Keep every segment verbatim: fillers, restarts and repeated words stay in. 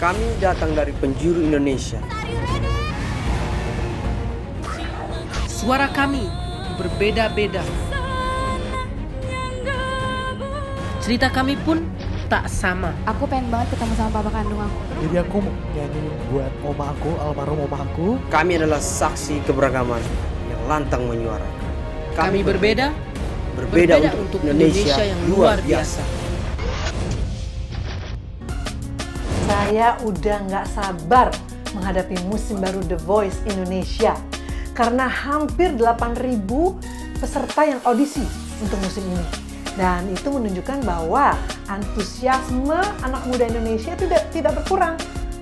Kami datang dari penjuru Indonesia. Suara kami berbeda-beda. Cerita kami pun tak sama. Aku pengen banget ketemu sama papa kandung aku. Jadi aku nyanyi buat oma aku, almarhum oma aku. Kami adalah saksi keberagaman yang lantang menyuara. Kami, Kami berbeda, berbeda, berbeda untuk, untuk Indonesia, Indonesia yang luar biasa. Saya udah nggak sabar menghadapi musim baru The Voice Indonesia. Karena hampir delapan ribu peserta yang audisi untuk musim ini. Dan itu menunjukkan bahwa antusiasme anak muda Indonesia itu tidak, tidak berkurang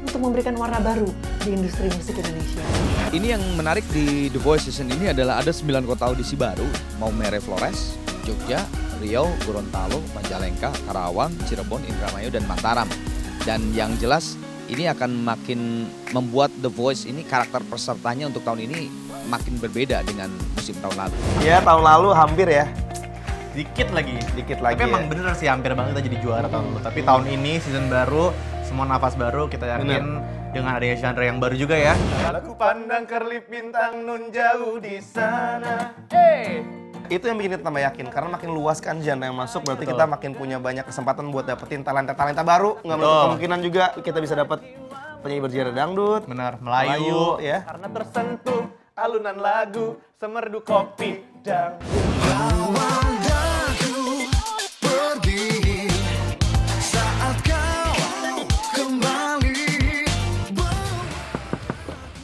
untuk memberikan warna baru di industri musik Indonesia. Ini yang menarik di The Voice season ini adalah ada sembilan kota audisi baru, mau Maumere Flores, Jogja, Riau, Gorontalo, Majalengka, Karawang, Cirebon, Indramayu, dan Mataram. Dan yang jelas ini akan makin membuat The Voice ini karakter pesertanya untuk tahun ini makin berbeda dengan musim tahun lalu. Ya, tahun lalu hampir ya. Dikit lagi, dikit lagi. Tapi ya, emang bener sih hampir banget kita jadi juara tahun lalu. Tapi tahun ini season baru, semua nafas baru, kita yakin bener. Dengan adanya genre yang baru juga ya. Aku pandang kerlip bintang nun jauh di sana. Hey. Itu yang bikin kita tambah yakin karena makin luas kan genre yang masuk, berarti betul, kita makin punya banyak kesempatan buat dapetin talenta-talenta baru. Nggak menutup kemungkinan juga kita bisa dapet penyanyi bergenre dangdut, benar, Melayu, Melayu ya. Karena tersentuh alunan lagu semerdu kopi dangdut.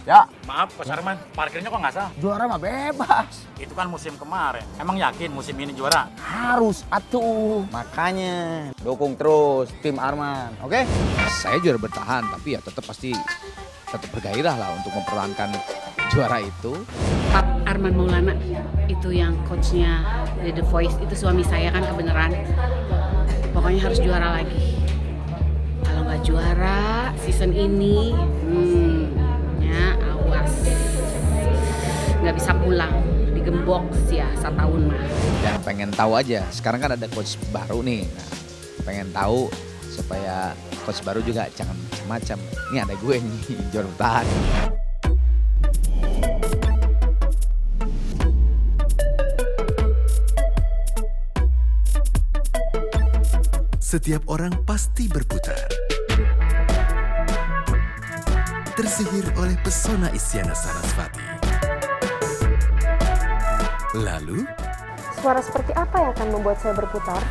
Ya, maaf Coach Arman, parkirnya kok nggak salah? Juara mah bebas. Itu kan musim kemarin. Emang yakin musim ini juara? Harus atuh. Makanya dukung terus tim Arman, oke? Okay? Saya juara bertahan, tapi ya tetap pasti tetap bergairah lah untuk mempertahankan juara itu. Pak Arman Maulana itu yang coachnya The Voice, itu suami saya kan kebenaran. Pokoknya harus juara lagi. Kalau nggak juara season ini, hmm, nggak bisa pulang, digembok sih ya setahun mah. Dan pengen tahu aja, sekarang kan ada coach baru nih, nah, pengen tahu supaya coach baru juga jangan macam-macam. Ini ada gue nih, juara bertahan. Setiap orang pasti berputar, tersihir oleh pesona Isyana Sarasvati. Lalu, suara seperti apa yang akan membuat saya berputar?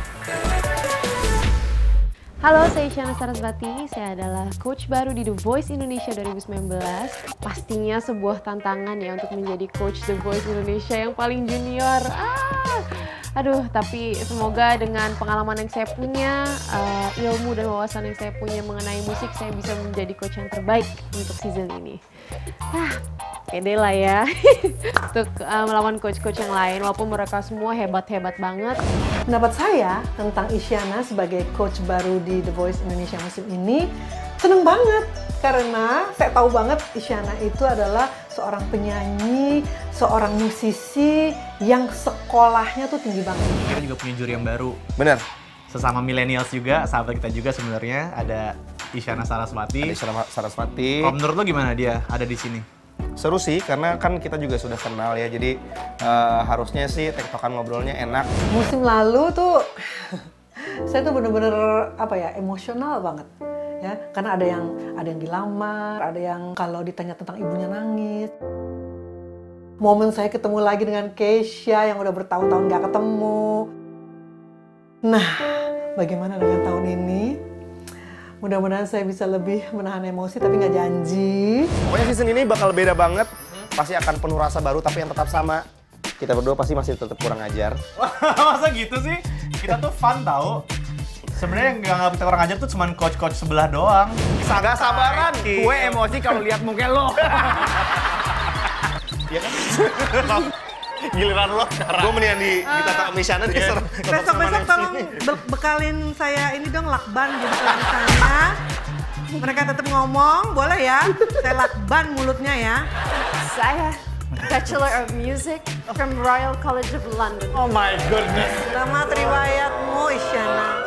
Halo, saya Isyana Sarasvati. Saya adalah coach baru di The Voice Indonesia dua ribu sembilan belas. Pastinya sebuah tantangan ya untuk menjadi coach The Voice Indonesia yang paling junior. Ah, aduh, tapi semoga dengan pengalaman yang saya punya, uh, ilmu dan wawasan yang saya punya mengenai musik, saya bisa menjadi coach yang terbaik untuk season ini. Ah, pede lah ya untuk uh, melawan coach-coach yang lain, walaupun mereka semua hebat-hebat banget. Pendapat saya tentang Isyana sebagai coach baru di The Voice Indonesia musim ini, seneng banget karena saya tahu banget Isyana itu adalah seorang penyanyi, seorang musisi yang sekolahnya tuh tinggi banget. Kita juga punya juri yang baru, bener, sesama millennials juga, sahabat kita juga sebenarnya, ada Isyana Sarasvati. Isyana Sarasvati. Kalau menurut lo gimana dia ada di sini? Seru sih, karena kan kita juga sudah kenal ya, jadi uh, harusnya sih tektokan ngobrolnya enak. Musim lalu tuh, saya tuh bener-bener apa ya, emosional banget ya, karena ada yang ada yang dilamar, ada yang kalau ditanya tentang ibunya nangis. Momen saya ketemu lagi dengan Keisha yang udah bertahun-tahun gak ketemu. Nah, bagaimana dengan tahun ini? Mudah-mudahan saya bisa lebih menahan emosi, tapi nggak janji. Pokoknya season ini bakal beda banget. Pasti akan penuh rasa baru, tapi yang tetap sama. Kita berdua pasti masih tetap kurang ajar. Masa gitu sih? Kita tuh fun tau. Sebenarnya yang nggak kita kurang ajar tuh cuman coach-coach sebelah doang. Gak sabaran. Gue emosi kalau lihat muka lo. Iya kan? Giliran lo. Gue mendingan di tata Isyana deh. Besok-besok tolong bekalin saya ini dong lakban di sana. Mereka tetap ngomong, boleh ya? Saya lakban mulutnya ya. Saya Bachelor of Music from Royal College of London. Oh my goodness. Selamat riwayatmu Isyana.